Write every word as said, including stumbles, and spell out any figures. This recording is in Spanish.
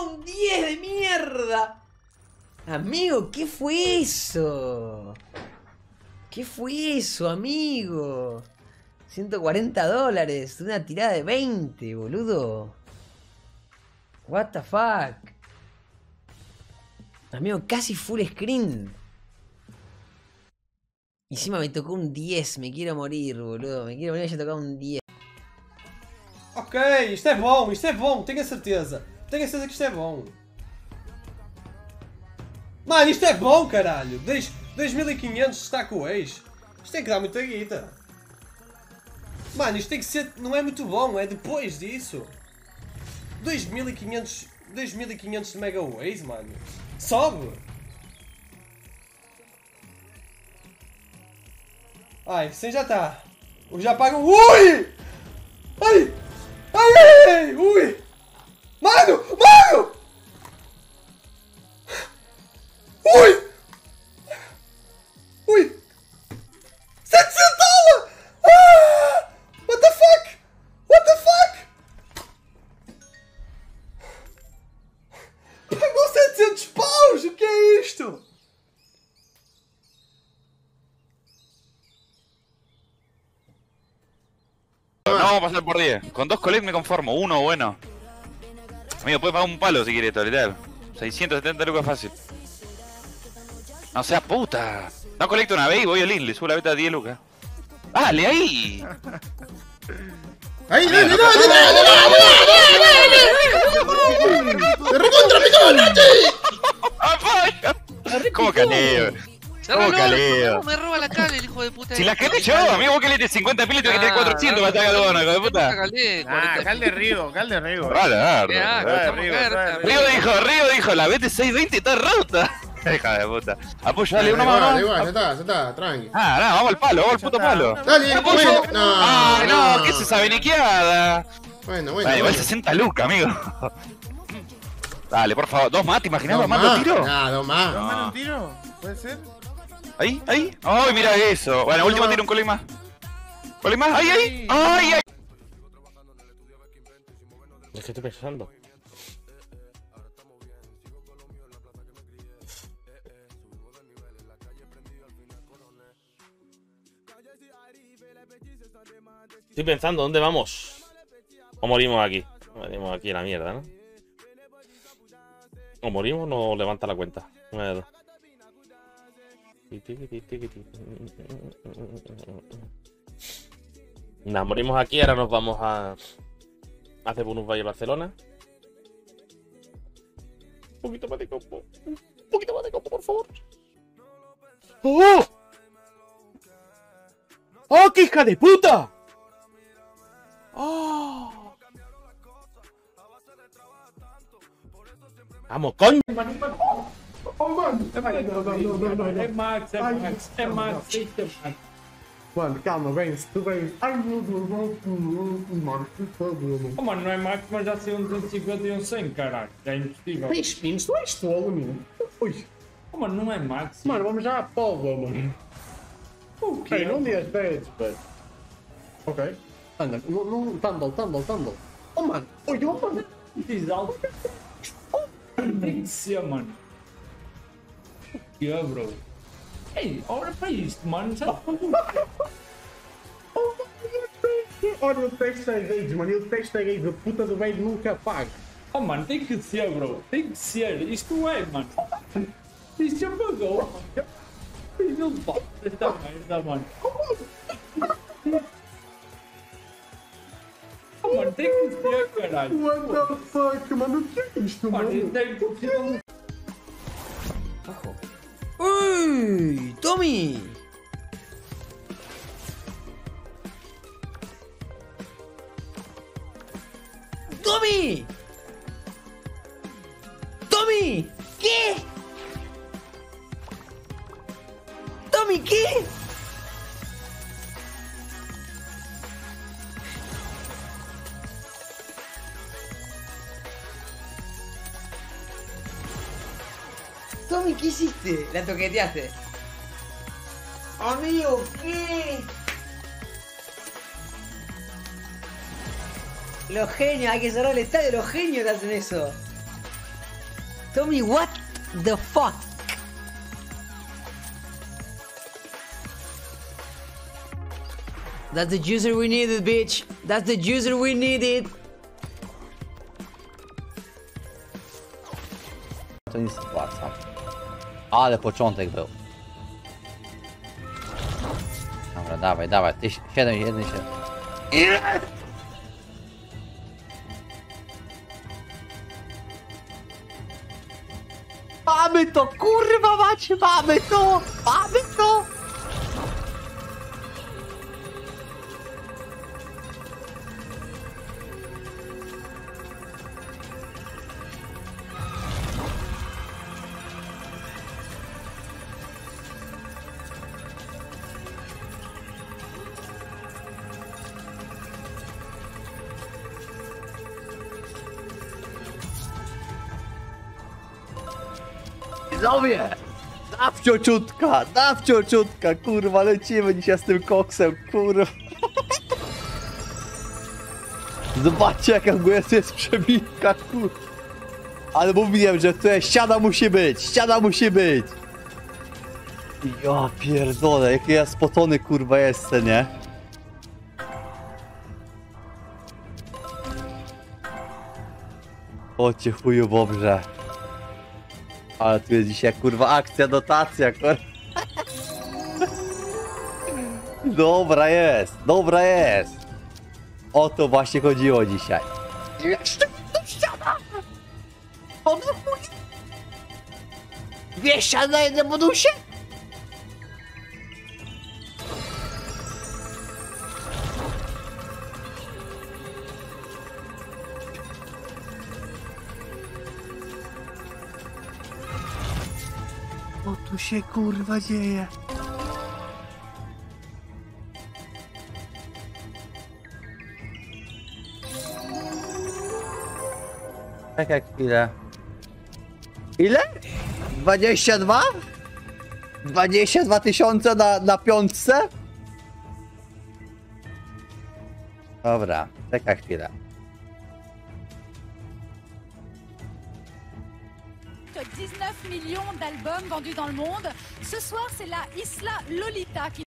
¡No! ¡Un diez de mierda! Amigo, ¿qué fue eso? ¿Qué fue eso, amigo? ciento cuarenta dólares. Una tirada de veinte, boludo. What the fuck. Amigo, casi full screen. Y encima me tocó un diez. Me quiero morir, boludo. Me quiero morir. Ya tocaba un diez. Ok, isto é bom, isto é bom, tenho a certeza. Tenho a certeza que isto é bom. Mano, isto é bom, caralho. dois mil e quinhentos está com o ex. Isto tem que dar muita guita. Mano, isto tem que ser... Não é muito bom, é depois disso. dois mil e quinhentos... dois mil e quinhentos de Mega Ways, mano. Sobe! Ai, cem já está. Os já pagam... Ui! Ai! Ai, uy, mano, mano, uy, uy, setecientos dólares, ah, what the fuck, what the fuck, pagou setecentos paus, o que é isto? Vamos a pasar por diez. Con dos collect me conformo. Uno bueno. Amigo, puedes pagar un palo si quieres esto, literal. seiscientos setenta lucas fácil. No seas puta. No colecto una vez y voy al in. Le subo la beta a diez lucas. ¡Dale, ahí! ¡Ahí, dale, dale, dale, dale, dale, dale! ¡Te recontra picó! ¡Cómo caneo! No, no, no, no, me roba la cale el hijo de puta. Si la cale yo, amigo, vos que le des cincuenta pilas y tengo que tener cuatrocientos para estar galona, hijo de puta. Ah, calde Rigo, calde Rigo. Vale, vale. Rigo dijo, Rigo dijo, la B T seiscientos veinte está rota. Hija de puta. Apoyo, dale, uno más, dale, igual, ya está, ya está, tranqui. Ah, no, vamos al palo, vamos al puto palo. Dale, apoyo. Ay, no, que es esa beniqueada. Bueno, bueno. Igual sesenta lucas, amigo. Dale, por favor, dos más, ¿te imaginas dos más un tiro? Ah, dos más. ¿Dos más un tiro? ¿Puede ser? Ahí, ahí. ¡Ay, oh, mira eso! Bueno, no, último tiro, un cole más. ¿Cole más? ¡Ay, ay! ¡Ay, ay! Es que estoy pensando. Estoy pensando, ¿dónde vamos? ¿O morimos aquí? Morimos aquí en la mierda, ¿no? O morimos o no levanta la cuenta. Mierda. Nos morimos aquí, ahora nos vamos a hacer Bonus Valle Barcelona. Un poquito más de combo. Un poquito más de combo, por favor. ¡Oh! ¡Oh, qué hija de puta! ¡Oh! ¡Vamos, coño! Oh, mano, é Max, é Max, é Max, é Max, é Max. Mano, calma, vem, se tu vem. Ai, meu Deus, mano, que problema. Oh, mano, não é Max, mas já saiu um duzentos e cinquenta e um cem, caralho. Já é impossível. Tens pinos, tu és tolo, meu. Ui. Oh, mano, não é Max. Mano, vamos já à polva, mano. O quê? Não dê as beds, velho. Ok. Anda, não, tumble, tumble, tumble. Oh, mano, oi, oh, mano. Diz algo. Tem que ser, mano. Yeah, bro. Hey, olha pra isso, mano. Olha o texto da raids, mano. E o texto da raids, a puta do velho nunca paga. Oh, mano, tem que ser, bro. Tem que ser. Isto não é, mano. Isto já pagou. Isto não pode. Esta merda, mano. Oh, mano, tem que ser, caralho. What the fuck, mano? O que é isto, mano? Mano, tem que ser. ¡Uy! ¡Tommy! ¡Tommy! ¡Tommy! ¿Qué? ¡Tommy, qué! Tommy, ¿qué hiciste? La toqueteaste. Amigo, ¿qué? Los genios, hay que cerrar el estadio, los genios hacen eso. Tommy, what the fuck? That's the juicer we needed, bitch. That's the juicer we needed. To nic nie płacam. Ale początek był. Dobra, dawaj, dawaj. siedem, jeden, siedem. Mamy to, kurwa macie, mamy to! Mamy to! Zowie! Nawciociutka! Nawciociutka! Kurwa, lecimy dzisiaj z tym koksem, kurwa! Zobaczcie, jaka głębia jest przebitka, kurwa! Ale mówiłem, że tutaj ściana musi być! Ściana musi być! Ja pierdolę, jaki ja spocony, kurwa, jestem, nie? O cię chuju, bobrze! Ale tu jest dzisiaj, kurwa, akcja, dotacja, kurwa. Dobra jest, dobra jest. O to właśnie chodziło dzisiaj. Jeszcze do ściana! Ono chuj! Dwie ściana, jedne bonusie? Co tu się kurwa dzieje? Czekaj chwilę. Ile? dwadzieścia dwa? dwadzieścia dwa tysiące na, na piątce? Dobra, czekaj chwilę. dix-neuf millions d'albums vendus dans le monde. Ce soir, c'est la Isla Lolita qui